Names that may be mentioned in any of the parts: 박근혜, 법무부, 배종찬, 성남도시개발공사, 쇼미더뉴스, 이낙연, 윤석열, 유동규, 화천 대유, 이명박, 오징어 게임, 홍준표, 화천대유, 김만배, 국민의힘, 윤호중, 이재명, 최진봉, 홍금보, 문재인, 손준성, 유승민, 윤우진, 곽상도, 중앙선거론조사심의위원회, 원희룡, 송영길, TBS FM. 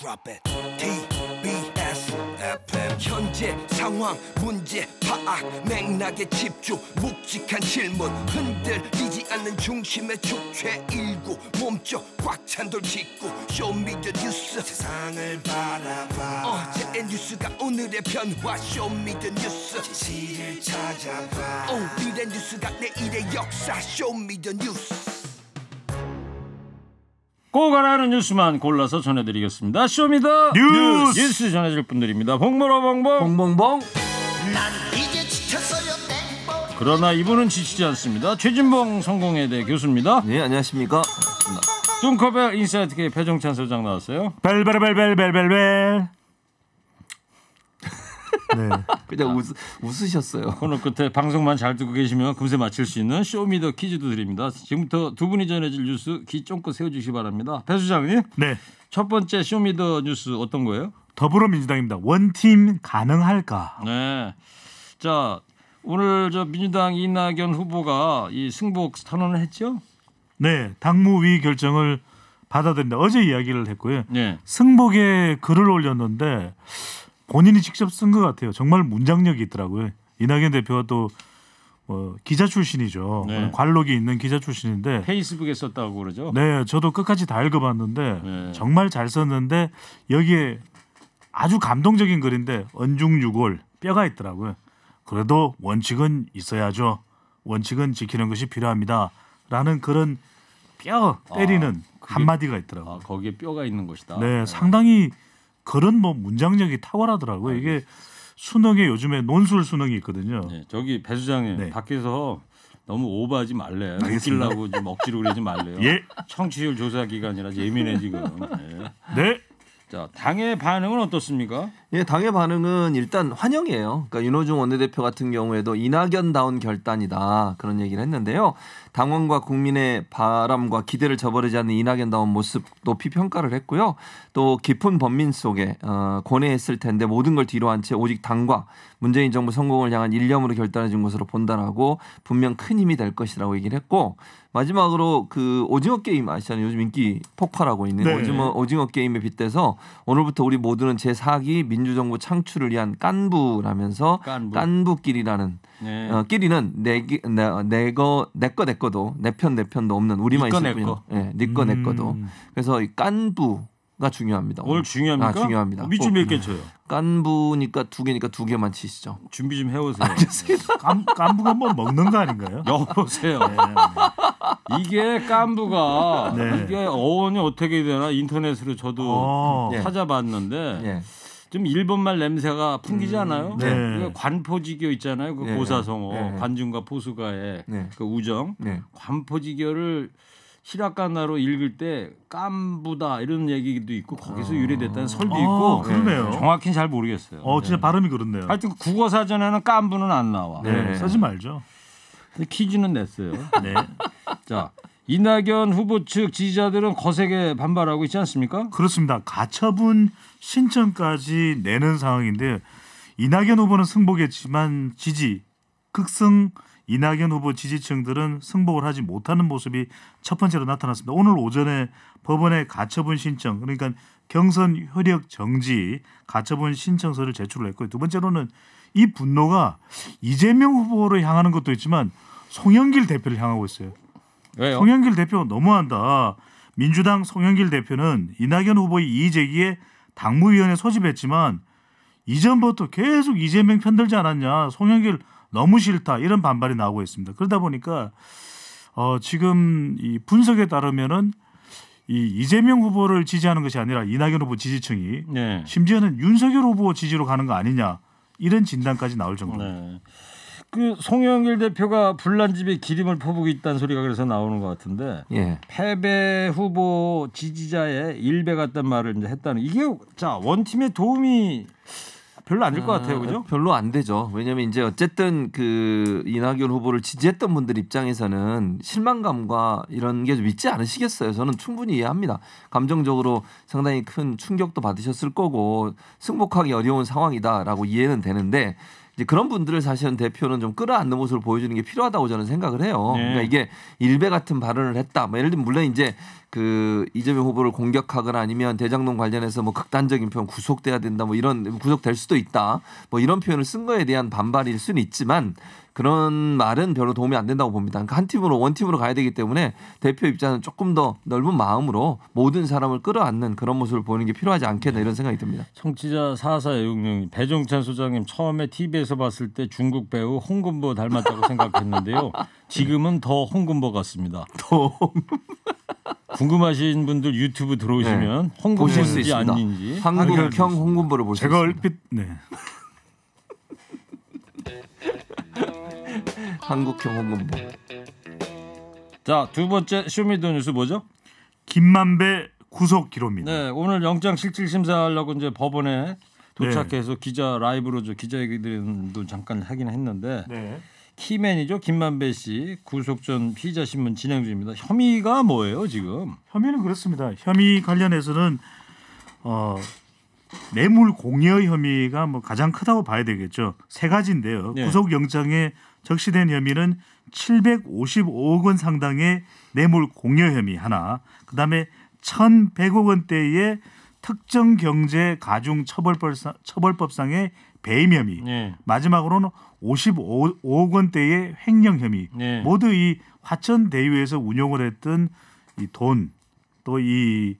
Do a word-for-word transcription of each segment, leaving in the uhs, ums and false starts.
Drop it. 티비에스 에프엠 현재 상황 문제 파악 맥락에 집중 묵직한 질문 흔들리지 않는 중심의 축제 일구 몸쪽 꽉 찬 돌 짚고 쇼미더 뉴스 세상을 바라봐 어제의 뉴스가 오늘의 변화 쇼미더 뉴스 진실을 찾아봐 오늘의 뉴스가 내일의 역사 쇼미더 뉴스 꼭 알아는 뉴스만 골라서 전해드리겠습니다. 쇼미더 뉴스. 뉴스 전해줄 분들입니다. 봉보로 봉봉. 봉봉봉. 난 이제 지쳤어요. 땡보. 그러나 이분은 지치지 않습니다. 최진봉 성공회대 교수입니다. 네, 안녕하십니까. 뚱커벨 인사이트계 배종찬 소장 나왔어요. 벨벨벨벨벨벨벨. 네. 그냥 웃, 웃으셨어요. 오늘 끝에 방송만 잘 듣고 계시면 금세 맞힐 수 있는 쇼미더 퀴즈도 드립니다. 지금부터 두 분이 전해질 뉴스 귀 쫑긋 세워주시기 바랍니다. 배 소장님. 네. 첫 번째 쇼미더 뉴스 어떤 거예요? 더불어민주당입니다. 원팀 가능할까? 네. 자, 오늘 저 민주당 이낙연 후보가 이 승복 선언을 했죠? 네. 당무위 결정을 받아들인다. 어제 이야기를 했고요. 네. 승복에 글을 올렸는데 본인이 직접 쓴 것 같아요. 정말 문장력이 있더라고요. 이낙연 대표가 또 어, 기자 출신이죠. 네. 관록이 있는 기자 출신인데 페이스북에 썼다고 그러죠. 네, 저도 끝까지 다 읽어봤는데 네. 정말 잘 썼는데 여기에 아주 감동적인 글인데 언중유골 뼈가 있더라고요. 그래도 원칙은 있어야죠. 원칙은 지키는 것이 필요합니다. 라는 그런 뼈 때리는 아, 그게, 한마디가 있더라고요. 아, 거기에 뼈가 있는 것이다. 네, 네. 상당히 그런 뭐 문장력이 탁월하더라고요. 이게 수능에 요즘에 논술 수능이 있거든요. 네, 저기 배 수장님 네. 밖에서 너무 오버하지 말래요. 웃기려고 좀 억지로 그러지 말래요. 예. 청취율 조사 기간이라 예민해 지금. 네. 네. 자, 당의 반응은 어떻습니까? 예, 당의 반응은 일단 환영이에요. 그러니까 윤호중 원내대표 같은 경우에도 이낙연다운 결단이다 그런 얘기를 했는데요. 당원과 국민의 바람과 기대를 저버리지 않는 이낙연다운 모습 높이 평가를 했고요. 또 깊은 범민 속에 어, 고뇌했을 텐데 모든 걸 뒤로한 채 오직 당과 문재인 정부 성공을 향한 일념으로 결단해준 것으로 본다라고 분명 큰 힘이 될 것이라고 얘기를 했고 마지막으로 그 오징어 게임 아시잖아요. 요즘 인기 폭발하고 있는 네. 오징어, 오징어 게임에 빗대서 오늘부터 우리 모두는 제사 기 민주정부 창출을 위한 깐부라면서 깐부. 깐부끼리라는 네. 어, 끼리는 내기 내거 내거 내거도 내 편 내 편도 없는 우리만 있을 뿐이야. 네, 네거 내거도. 그래서 이 깐부가 중요합니다. 오늘 중요합니까? 아, 중요합니다. 미주 몇 개 쳐요? 깐부니까 두 개니까 두 개만 치시죠. 준비 좀 해오세요. 알겠습니다. 깐, 깐부가 뭐 먹는 거 아닌가요? 여보세요. 네. 이게 깐부가 네. 이게 어원이 어떻게 되나 인터넷으로 저도 오. 찾아봤는데 네. 좀 일본말 냄새가 풍기지 않아요? 음. 네. 관포지교 있잖아요. 그 네. 고사성어 네. 관중과 포수가의 네. 그 우정 네. 관포지교를 히라가나로 읽을 때 깐부다 이런 얘기도 있고 거기서 유래됐다는 설도 있고 아, 그러네요. 정확히는 잘 모르겠어요. 어, 진짜 네. 발음이 그렇네요. 하여튼 국어사전에는 깐부는 안 나와. 네. 네. 쓰지 말죠. 퀴즈는 냈어요. 네. 자, 이낙연 후보 측 지지자들은 거세게 반발하고 있지 않습니까? 그렇습니다. 가처분 신청까지 내는 상황인데 이낙연 후보는 승복했지만 지지 극성 이낙연 후보 지지층들은 승복을 하지 못하는 모습이 첫 번째로 나타났습니다. 오늘 오전에 법원에 가처분 신청, 그러니까 경선 효력 정지 가처분 신청서를 제출을 했고요. 두 번째로는 이 분노가 이재명 후보를 향하는 것도 있지만 송영길 대표를 향하고 있어요. 왜요? 송영길 대표 너무한다. 민주당 송영길 대표는 이낙연 후보의 이의 제기에 당무위원회 소집했지만 이전부터 계속 이재명 편들지 않았냐. 송영길 너무 싫다 이런 반발이 나오고 있습니다. 그러다 보니까 어, 지금 이 분석에 따르면은 이 이재명 후보를 지지하는 것이 아니라 이낙연 후보 지지층이 네. 심지어는 윤석열 후보 지지로 가는 거 아니냐 이런 진단까지 나올 정도입니다. 네. 그 송영길 대표가 불난 집에 기름을 퍼부고 있다는 소리가 그래서 나오는 것 같은데 예. 패배 후보 지지자의 일배 같단 말을 이제 했다는 이게 자 원팀의 도움이. 별로 안 될 것 아, 같아요, 그죠? 별로 안 되죠. 왜냐하면 이제 어쨌든 그 이낙연 후보를 지지했던 분들 입장에서는 실망감과 이런 게 좀 있지 않으시겠어요. 저는 충분히 이해합니다. 감정적으로 상당히 큰 충격도 받으셨을 거고 승복하기 어려운 상황이다라고 이해는 되는데 이제 그런 분들을 사실은 대표는 좀 끌어안는 모습을 보여주는 게 필요하다고 저는 생각을 해요. 네. 그러니까 이게 일베 같은 발언을 했다. 뭐 예를 들면 물론 이제 그 이재명 후보를 공격하거나 아니면 대장동 관련해서 뭐 극단적인 표현 구속돼야 된다 뭐 이런 구속될 수도 있다 뭐 이런 표현을 쓴 거에 대한 반발일 수는 있지만 그런 말은 별로 도움이 안 된다고 봅니다. 그러니까 한 팀으로 원팀으로 가야 되기 때문에 대표 입장은 조금 더 넓은 마음으로 모든 사람을 끌어안는 그런 모습을 보이는 게 필요하지 않겠나 이런 생각이 듭니다. 청취자 사사육육 배종찬 소장님 처음에 티비에서 봤을 때 중국 배우 홍금보 닮았다고 생각했는데요. 지금은 더 홍금보 같습니다. 더 홍금보. 궁금하신 분들 유튜브 들어오시면 네. 홍금보인지 아닌지 한국형 홍금보를 보실 수 있습니다. 제가 얼핏 네. 한국형 홍금보. 자, 두 번째 쇼미더뉴스 뭐죠? 김만배 구속 기로입니다. 네, 오늘 영장 실질 심사하려고 이제 법원에 도착해서 네. 기자 라이브로 저 기자 얘기들도 잠깐 하긴 했는데 네. 키맨이죠, 김만배 씨 구속 전 피의자 신문 진행 중입니다. 혐의가 뭐예요 지금? 혐의는 그렇습니다. 혐의 관련해서는 어. 뇌물 공여 혐의가 뭐 가장 크다고 봐야 되겠죠. 세 가지인데요. 네. 구속영장에 적시된 혐의는 칠백오십오억 원 상당의 뇌물 공여 혐의 하나, 그다음에 천백억 원대의 특정경제가중처벌법상의 배임 혐의, 네. 마지막으로는 오십오억 원대의 횡령 혐의, 네. 모두 이 화천 대유에서 운용을 했던 이 돈, 또 이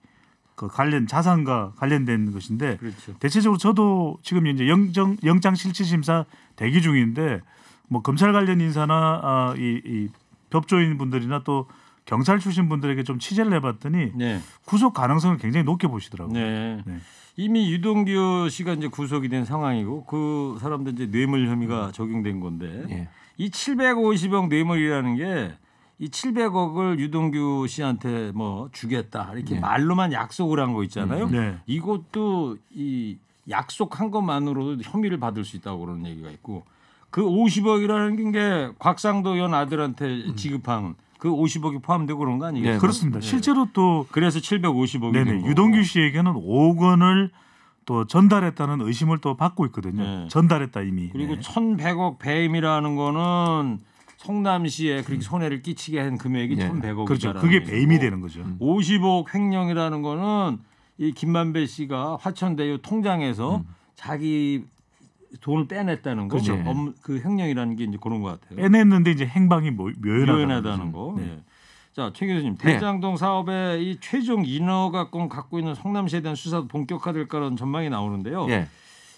그 관련 자산과 관련된 것인데 그렇죠. 대체적으로 저도 지금 이제 영장 영장 실질 심사 대기 중인데 뭐 검찰 관련 인사나 아, 이, 이 법조인 분들이나 또 경찰 출신 분들에게 좀 취재를 해봤더니 네. 구속 가능성을 굉장히 높게 보시더라고요. 네. 네. 이미 유동규 씨가 이제 구속이 된 상황이고 그 사람들 이제 뇌물 혐의가 적용된 건데 네. 이 칠백오십억 뇌물이라는 게 이 칠백억을 유동규 씨한테 뭐 주겠다 이렇게 네. 말로만 약속을 한 거 있잖아요. 네. 이것도 이 약속한 것만으로도 혐의를 받을 수 있다고 그러는 얘기가 있고 그 오십억이라는 게 곽상도 연 아들한테 지급한 그 오십억이 포함되고 그런 거 아니겠어요? 네, 그렇습니다. 네. 실제로 또 그래서 칠백오십억이 네, 네. 유동규 씨에게는 오억 원을 또 전달했다는 의심을 또 받고 있거든요. 네. 전달했다 이미. 그리고 네. 천백억 배임이라는 거는 성남시에 그렇게 손해를 끼치게 한 금액이 네. 천백억이잖아요. 그렇죠. 그게 배임이 되는 거죠. 오십억 횡령이라는 거는 이 김만배 씨가 화천대유 통장에서 음. 자기 돈을 빼냈다는 거. 그렇죠. 네. 그 횡령이라는 게 이제 그런 것 같아요. 빼냈는데 이제 행방이 묘연하다는, 묘연하다는 거. 네. 네. 자, 최 교수님, 대장동 네. 사업의 이 최종 인허가권 갖고 있는 성남시에 대한 수사도 본격화될 거라는 전망이 나오는데요. 네.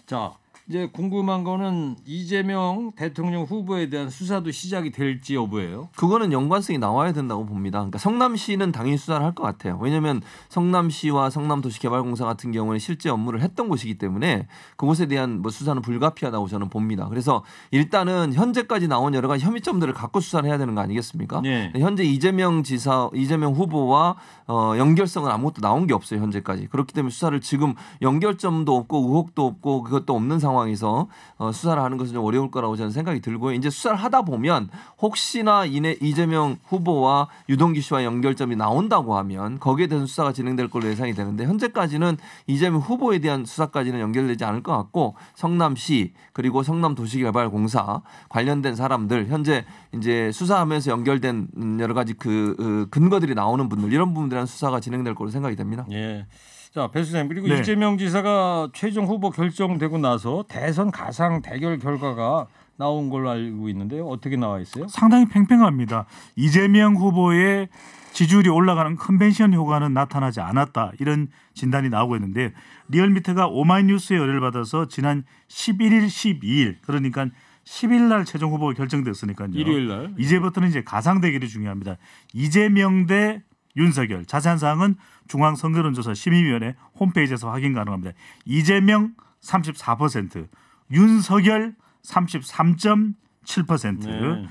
자. 이제 궁금한 거는 이재명 대통령 후보에 대한 수사도 시작이 될지 여부예요. 그거는 연관성이 나와야 된다고 봅니다. 그러니까 성남시는 당연히 수사를 할 것 같아요. 왜냐하면 성남시와 성남도시개발공사 같은 경우는 실제 업무를 했던 곳이기 때문에 그곳에 대한 뭐 수사는 불가피하다고 저는 봅니다. 그래서 일단은 현재까지 나온 여러 가지 혐의점들을 갖고 수사를 해야 되는 거 아니겠습니까? 네. 현재 이재명 지사, 이재명 후보와 어, 연결성은 아무것도 나온 게 없어요. 현재까지. 그렇기 때문에 수사를 지금 연결점도 없고 의혹도 없고 그것도 없는 상황. 상황에서 어, 수사를 하는 것은 좀 어려울 거라고 저는 생각이 들고요. 이제 수사를 하다 보면 혹시나 이내 이재명 후보와 유동규 씨와 연결점이 나온다고 하면 거기에 대해서 수사가 진행될 걸로 예상이 되는데 현재까지는 이재명 후보에 대한 수사까지는 연결되지 않을 것 같고 성남시 그리고 성남도시개발공사 관련된 사람들 현재 이제 수사하면서 연결된 여러 가지 그, 그 근거들이 나오는 분들 이런 부분들에 수사가 진행될 걸로 생각이 됩니다. 예. 자, 배 수장님 그리고 네. 이재명 지사가 최종 후보 결정되고 나서 대선 가상 대결 결과가 나온 걸로 알고 있는데요. 어떻게 나와 있어요? 상당히 팽팽합니다. 이재명 후보의 지지율이 올라가는 컨벤션 효과는 나타나지 않았다. 이런 진단이 나오고 있는데 리얼미터가 오마이뉴스에 의뢰를 받아서 지난 십일일, 십이일 그러니까 십일 일 날 최종 후보가 결정됐으니까요. 일요일 날. 이제부터는 이제 가상 대결이 중요합니다. 이재명 대 윤석열. 자세한 사항은 중앙선거론조사심의위원회 홈페이지에서 확인 가능합니다. 이재명 삼십사 퍼센트, 윤석열 삼십삼 점 칠 퍼센트. 네.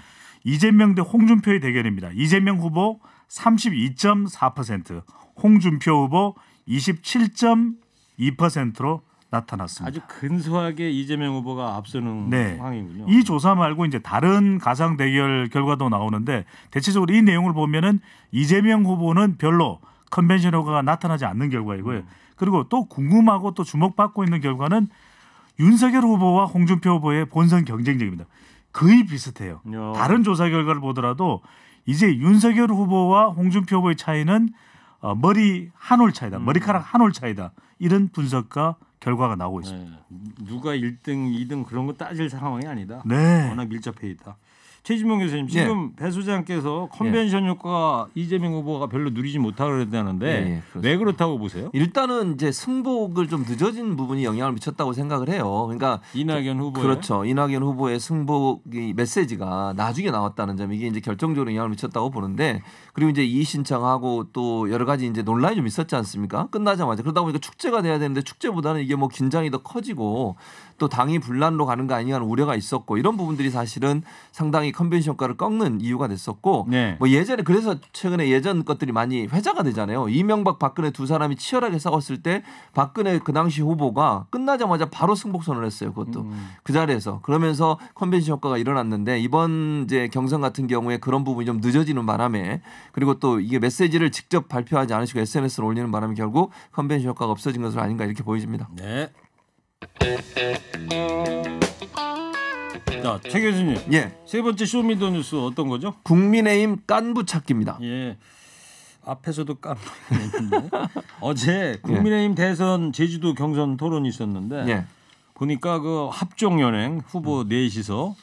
이재명 대 홍준표의 대결입니다. 이재명 후보 삼십이 점 사 퍼센트, 홍준표 후보 이십칠 점 이 퍼센트로 나타났습니다. 아주 근소하게 이재명 후보가 앞서는 네. 상황이군요. 이 조사 말고 이제 다른 가상 대결 결과도 나오는데 대체적으로 이 내용을 보면은 이재명 후보는 별로 컨벤션 효과가 나타나지 않는 결과이고요. 음. 그리고 또 궁금하고 또 주목받고 있는 결과는 윤석열 후보와 홍준표 후보의 본선 경쟁력입니다. 거의 비슷해요. 야. 다른 조사 결과를 보더라도 이제 윤석열 후보와 홍준표 후보의 차이는 어, 머리 한 올 차이다. 음. 머리카락 한 올 차이다. 이런 분석과 결과가 나오고 있습니다. 네. 누가 일 등, 이 등 그런 거 따질 상황이 아니다. 네. 워낙 밀접해 있다. 최진봉 교수님, 지금 예. 배 소장께서 컨벤션 예. 효과 이재명 후보가 별로 누리지 못하고 그랬다는데 예, 왜 그렇다고 보세요? 일단은 이제 승복을 좀 늦어진 부분이 영향을 미쳤다고 생각을 해요. 그러니까 이낙연 후보 그렇죠. 이낙연 후보의 승복이 메시지가 나중에 나왔다는 점, 이게 이제 결정적으로 영향을 미쳤다고 보는데, 그리고 이제 이의 신청하고 또 여러 가지 이제 논란이 좀 있었지 않습니까? 끝나자마자. 그러다 보니까 축제가 돼야 되는데 축제보다는 이게 뭐 긴장이 더 커지고 또 당이 분란으로 가는 거 아니냐는 우려가 있었고, 이런 부분들이 사실은 상당히 컨벤션 효과를 꺾는 이유가 됐었고 네. 뭐 예전에 그래서 최근에 예전 것들이 많이 회자가 되잖아요. 이명박 박근혜 두 사람이 치열하게 싸웠을 때 박근혜 그 당시 후보가 끝나자마자 바로 승복 선언을 했어요. 그것도 음. 그 자리에서. 그러면서 컨벤션 효과가 일어났는데 이번 이제 경선 같은 경우에 그런 부분이 좀 늦어지는 바람에, 그리고 또 이게 메시지를 직접 발표하지 않으시고 에스엔에스를 올리는 바람에 결국 컨벤션 효과가 없어진 것은 아닌가 이렇게 보여집니다. 네. 자, 최 교수님, 예. 세 번째 쇼미더뉴스 어떤 거죠? 국민의힘 깐부 찾기입니다. 예, 앞에서도 깐부였는데 어제 국민의힘 예. 대선 제주도 경선 토론이 있었는데 예. 보니까 그 합종 연행 후보 넷이서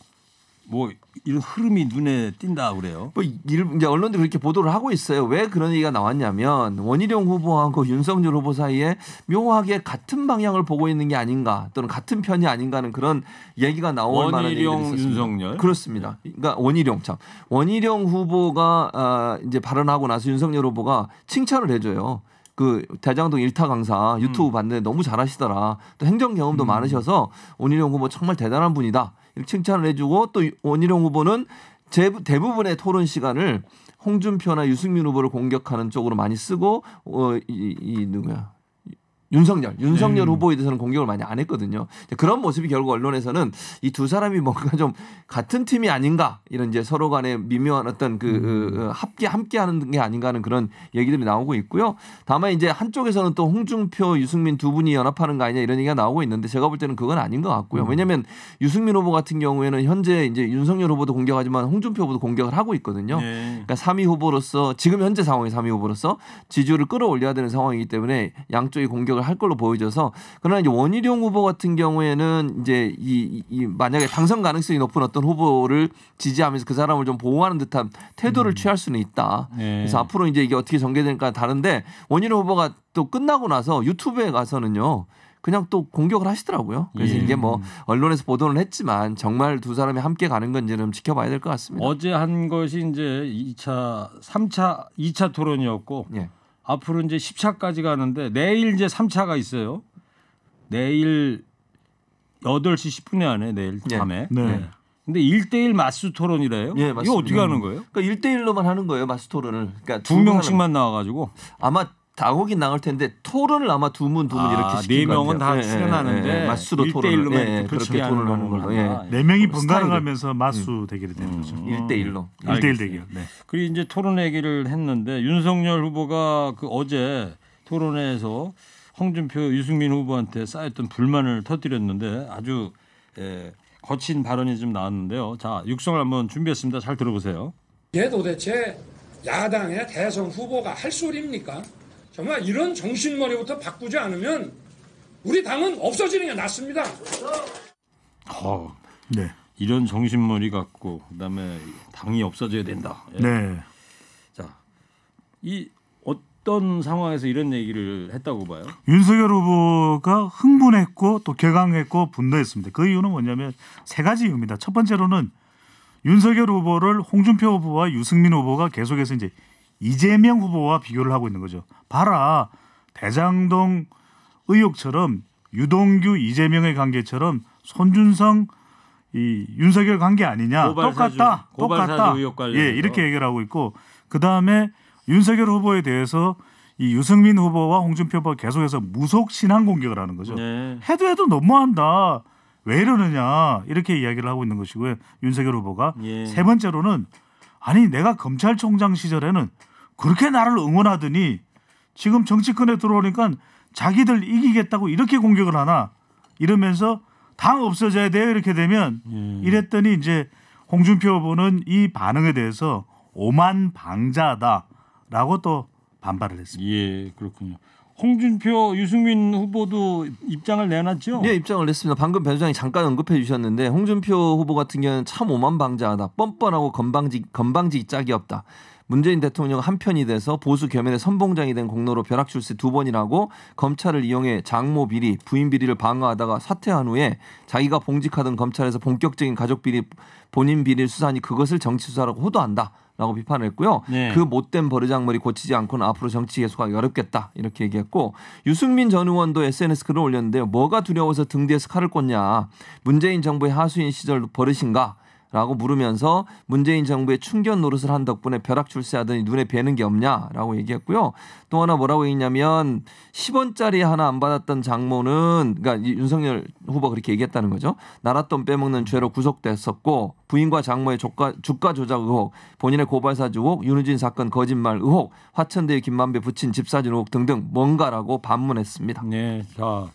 뭐 이런 흐름이 눈에 띈다 그래요. 뭐 이제 언론도 그렇게 보도를 하고 있어요. 왜 그런 얘기가 나왔냐면 원희룡 후보하고 윤석열 후보 사이에 묘하게 같은 방향을 보고 있는 게 아닌가, 또는 같은 편이 아닌가 하는 그런 얘기가 나올 만한 얘기들이 있었습니다. 원희룡 윤석열. 그렇습니다. 그러니까 원희룡 참 원희룡 후보가 아, 이제 발언하고 나서 윤석열 후보가 칭찬을 해줘요. 그 대장동 일타 강사 유튜브 음. 봤는데 너무 잘하시더라. 또 행정 경험도 음. 많으셔서 원희룡 후보 정말 대단한 분이다. 이렇게 칭찬을 해주고, 또 원희룡 후보는 제, 대부분의 토론 시간을 홍준표나 유승민 후보를 공격하는 쪽으로 많이 쓰고 어, 이, 이 누구야? 윤석열, 윤석열 네. 후보에 대해서는 공격을 많이 안 했거든요. 그런 모습이 결국 언론에서는 이 두 사람이 뭔가 좀 같은 팀이 아닌가, 이런 이제 서로 간에 미묘한 어떤 그 음. 합계 함께하는 게 아닌가 하는 그런 얘기들이 나오고 있고요. 다만 이제 한쪽에서는 또 홍준표, 유승민 두 분이 연합하는 거 아니냐 이런 얘기가 나오고 있는데 제가 볼 때는 그건 아닌 것 같고요. 음. 왜냐하면 유승민 후보 같은 경우에는 현재 이제 윤석열 후보도 공격하지만 홍준표 후보도 공격을 하고 있거든요. 네. 그러니까 삼 위 후보로서 지금 현재 상황의 삼 위 후보로서 지지율을 끌어올려야 되는 상황이기 때문에 양쪽이 공격을 할 걸로 보여져서, 그러나 이제 원희룡 후보 같은 경우에는 이제 이, 이 만약에 당선 가능성이 높은 어떤 후보를 지지하면서 그 사람을 좀 보호하는 듯한 태도를 음. 취할 수는 있다. 네. 그래서 앞으로 이제 이게 어떻게 전개되니까 다른데, 원희룡 후보가 또 끝나고 나서 유튜브에 가서는요. 그냥 또 공격을 하시더라고요. 그래서 예. 이게 뭐 언론에서 보도는 했지만 정말 두 사람이 함께 가는 건지는 지켜봐야 될 것 같습니다. 어제 한 것이 이제 이 차, 삼 차, 이 차 토론이었고 예. 앞으로 이제 십 차까지 가는데 내일 이제 삼 차가 있어요. 내일 여덟 시 십 분에 안에 내일 밤에. 네. 네. 네. 근데 일 대 일 마스 토론이래요? 네, 맞습니다. 이거 어떻게 하는 거예요? 그러니까 일 대 일로만 하는 거예요, 마스 토론을. 그러니까 두 명씩만 나와 가지고 아마 다국이 나올 텐데 토론을 아마 두 분 두 분 아, 이렇게 시킬 것 같아요. 네 명은 다 출연하는데 예, 예, 마수로 일 대 일로만 예, 그렇게 토론을 하는 걸로. 예. 네 명이 번갈아 가면서 마수 대결이 되는 음. 거죠. 일 대 일로. 일 대 일 대결. 네. 그리고 이제 토론 얘기를 했는데 윤석열 후보가 그 어제 토론회에서 홍준표, 유승민 후보한테 쌓였던 불만을 터뜨렸는데 아주 예, 거친 발언이 좀 나왔는데요. 자, 육성을 한번 준비했습니다. 잘 들어보세요. 이게 도대체 야당의 대선 후보가 할 소리입니까? 정말 이런 정신머리부터 바꾸지 않으면 우리 당은 없어지는 게 낫습니다. 어, 네. 이런 정신머리 갖고 그다음에 당이 없어져야 된다. 예. 네. 자, 이 어떤 상황에서 이런 얘기를 했다고 봐요? 윤석열 후보가 흥분했고 또 격앙했고 분노했습니다. 그 이유는 뭐냐면 세 가지 이유입니다. 첫 번째로는 윤석열 후보를 홍준표 후보와 유승민 후보가 계속해서 이제 이재명 후보와 비교를 하고 있는 거죠. 봐라, 대장동 의혹처럼 유동규 이재명의 관계처럼 손준성 이 윤석열 관계 아니냐, 고발사주, 똑같다, 똑같다. 예, 이렇게 얘기를 하고 있고, 그 다음에 윤석열 후보에 대해서 이 유승민 후보와 홍준표 후보가 계속해서 무속 신앙 공격을 하는 거죠. 네. 해도 해도 너무한다. 왜 이러느냐 이렇게 이야기를 하고 있는 것이고요. 윤석열 후보가 예. 세 번째로는 아니 내가 검찰총장 시절에는 그렇게 나를 응원하더니 지금 정치권에 들어오니까 자기들 이기겠다고 이렇게 공격을 하나, 이러면서 당 없어져야 돼요. 이렇게 되면 음. 이랬더니 이제 홍준표 후보는 이 반응에 대해서 오만 방자다라고 또 반발을 했습니다. 예, 그렇군요. 홍준표, 유승민 후보도 입장을 내놨죠? 네, 입장을 냈습니다. 방금 배 소장이 잠깐 언급해 주셨는데 홍준표 후보 같은 경우는 참 오만방자하다. 뻔뻔하고 건방지, 건방지 짝이 없다. 문재인 대통령 한편이 돼서 보수 겸연의 선봉장이 된 공로로 벼락 출세 두 번이라고 검찰을 이용해 장모 비리, 부인 비리를 방어하다가 사퇴한 후에 자기가 봉직하던 검찰에서 본격적인 가족 비리, 본인 비리 수사니 그것을 정치 수사라고 호도한다. 라고 비판을 했고요. 네. 그 못된 버르장머리 고치지 않고는 앞으로 정치 개수가 어렵겠다. 이렇게 얘기했고 유승민 전 의원도 에스엔에스 글을 올렸는데요. 뭐가 두려워서 등 뒤에서 칼을 꽂냐. 문재인 정부의 하수인 시절 버릇인가? 라고 물으면서 문재인 정부의 충견 노릇을 한 덕분에 벼락 출세하더니 눈에 뵈는 게 없냐라고 얘기했고요. 또 하나 뭐라고 했냐면 십 원짜리 하나 안 받았던 장모는 그러니까 윤석열 후보가 그렇게 얘기했다는 거죠. 나랏돈 빼먹는 죄로 구속됐었고 부인과 장모의 주가, 주가 조작 의혹, 본인의 고발사주 의혹, 윤우진 사건 거짓말 의혹, 화천 대유 김만배 부친 집사진 의혹 등등 뭔가라고 반문했습니다. 네, 자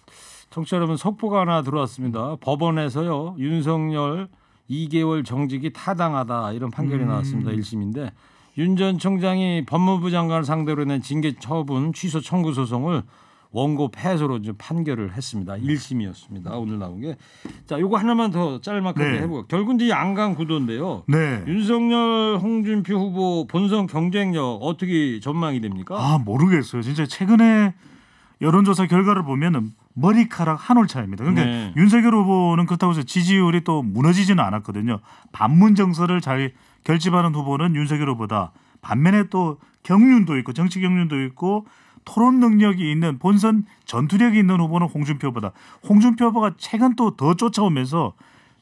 청취자 여러분 속보가 하나 들어왔습니다. 법원에서요 윤석열 이 개월 정직이 타당하다 이런 판결이 나왔습니다. 음. 일 심인데 윤 전 총장이 법무부 장관을 상대로 낸 징계 처분 취소 청구 소송을 원고 패소로 이제 판결을 했습니다. 일 심이었습니다. 오늘 나온 게. 자, 요거 하나만 더 짤막하게 네. 해보고 결국은 이제 양강 구도인데요. 네. 윤석열, 홍준표 후보 본선 경쟁력 어떻게 전망이 됩니까? 아 모르겠어요. 진짜 최근에 여론조사 결과를 보면은 머리카락 한 올 차입니다. 그런데 네. 윤석열 후보는 그렇다고 해서 지지율이 또 무너지지는 않았거든요. 반문 정서를 잘 결집하는 후보는 윤석열 후보다 반면에 또 경륜도 있고 정치 경륜도 있고 토론 능력이 있는 본선 전투력이 있는 후보는 홍준표 후보다. 홍준표 후보가 최근 또 더 쫓아오면서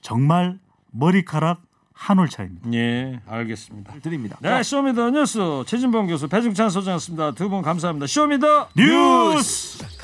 정말 머리카락 한 올 차입니다. 예, 알겠습니다. 드립니다. 네, 쇼미더 뉴스 최진봉 교수, 배종찬 소장이었습니다. 두 분 감사합니다. 쇼미더 뉴스. 뉴스.